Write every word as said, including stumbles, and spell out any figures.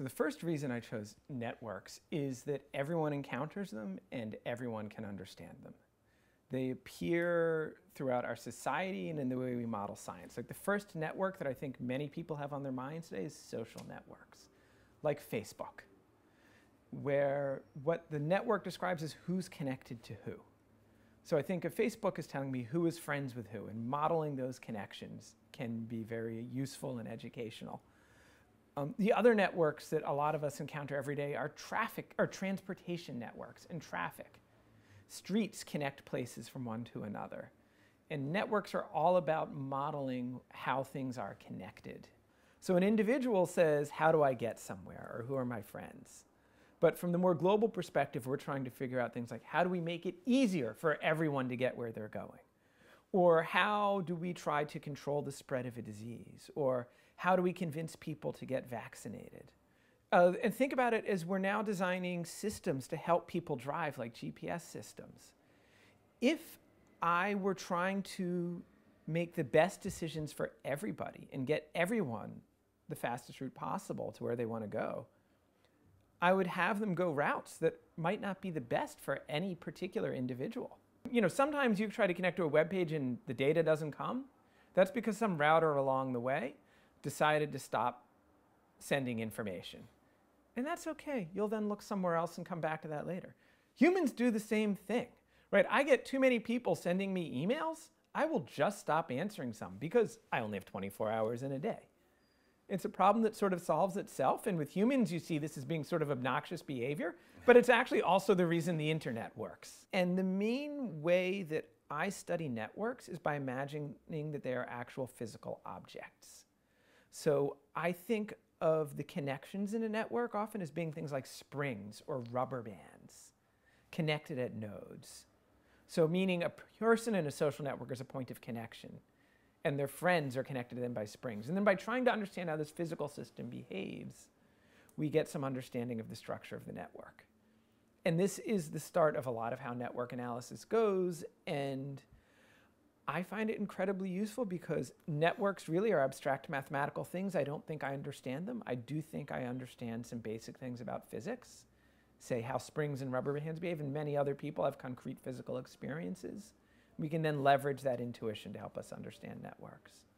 So the first reason I chose networks is that everyone encounters them and everyone can understand them. They appear throughout our society and in the way we model science. Like the first network that I think many people have on their minds today is social networks, like Facebook, where what the network describes is who's connected to who. So I think if Facebook is telling me who is friends with who, and modeling those connections can be very useful and educational. Um, the other networks that a lot of us encounter every day are traffic, or transportation networks and traffic. Streets connect places from one to another. And networks are all about modeling how things are connected. So an individual says, how do I get somewhere? Or who are my friends? But from the more global perspective, we're trying to figure out things like, how do we make it easier for everyone to get where they're going? Or how do we try to control the spread of a disease? Or how do we convince people to get vaccinated? Uh, and think about it as we're now designing systems to help people drive, like G P S systems. If I were trying to make the best decisions for everybody and get everyone the fastest route possible to where they want to go, I would have them go routes that might not be the best for any particular individual. You know, sometimes you try to connect to a web page and the data doesn't come. That's because some router along the way decided to stop sending information. And that's okay. You'll then look somewhere else and come back to that later. Humans do the same thing, right? I get too many people sending me emails. I will just stop answering some because I only have twenty-four hours in a day. It's a problem that sort of solves itself. And with humans, you see this as being sort of obnoxious behavior, but it's actually also the reason the internet works. And the main way that I study networks is by imagining that they are actual physical objects. So I think of the connections in a network often as being things like springs or rubber bands connected at nodes. So meaning a person in a social network is a point of connection, and their friends are connected to them by springs. And then by trying to understand how this physical system behaves, we get some understanding of the structure of the network. And this is the start of a lot of how network analysis goes, and I find it incredibly useful because networks really are abstract mathematical things. I don't think I understand them. I do think I understand some basic things about physics, say how springs and rubber bands behave, and many other people have concrete physical experiences. We can then leverage that intuition to help us understand networks.